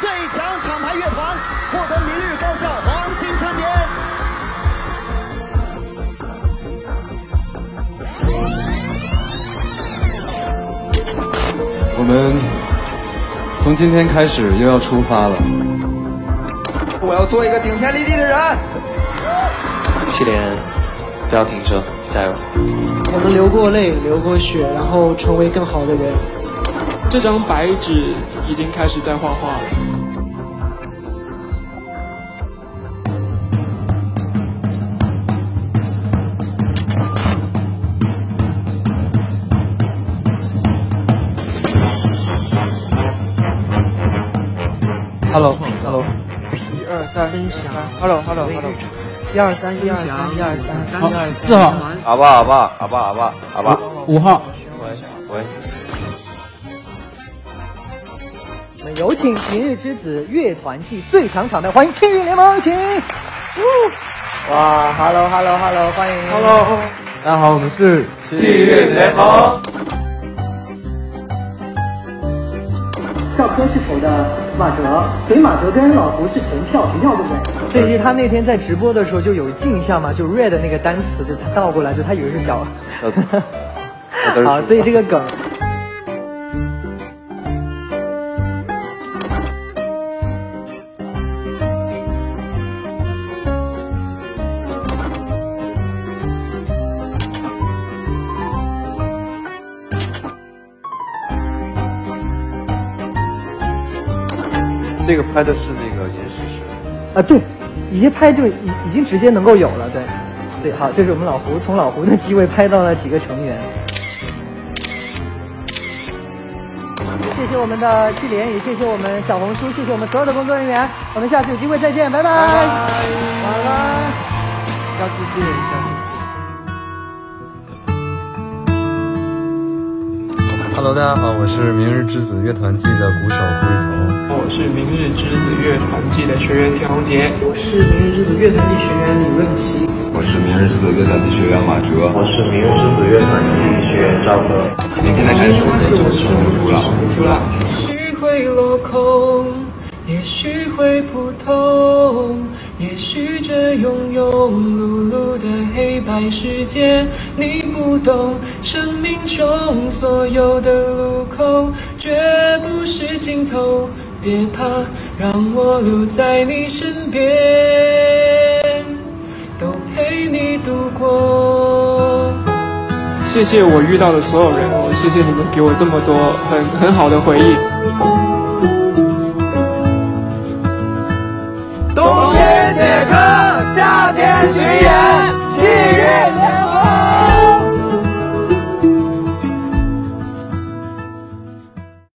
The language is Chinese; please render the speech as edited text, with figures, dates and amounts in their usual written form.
最强厂牌乐团，获得明日高校黄金唱片。我们从今天开始又要出发了。我要做一个顶天立地的人。7连，不要停车，加油！我们流过泪，流过血，然后成为更好的人。这张白纸已经开始在画画了。 Hello， 1、2、3， 分享。Hello， 1、2、3， 1、2、3， 1、2、3， 4号。好吧。5号。喂。我们有请明日之子乐团系最强厂牌，欢迎千羽联盟，有请。哇 ，Hello， 欢迎。Hello， 大家好，我们是千羽联盟。校车是谁的？ 马哲，所以马哲跟老胡是同票，同票对不对？所以他那天在直播的时候就有镜像嘛，就 red 那个单词，就他倒过来，就他以为是小。好，所以这个梗。这个拍的是那个延时石啊，对，已经拍就已经直接能够有了，对，对，好，这是我们老胡从老胡的机位拍到了几个成员，谢谢我们的7连，也谢谢我们小红书，谢谢我们所有的工作人员，我们下次有机会再见，拜拜，晚安，下次见，Hello， 大家好，我是明日之子乐团季的鼓手灰头。 我是明日之子乐团系的学员田宏杰，我是明日之子乐团系学员李润奇，我是明日之子乐团系学员马哲，我是明日之子乐团系学员赵哥。现在开始我们就成熟了，也许会落空，也许会普通，也许这庸庸碌碌的黑白世界你不懂，生命中所有的路口绝不是尽头。 别怕，让我留在你身边，都陪你度过。谢谢我遇到的所有人，我谢谢你们给我这么多很好的回忆。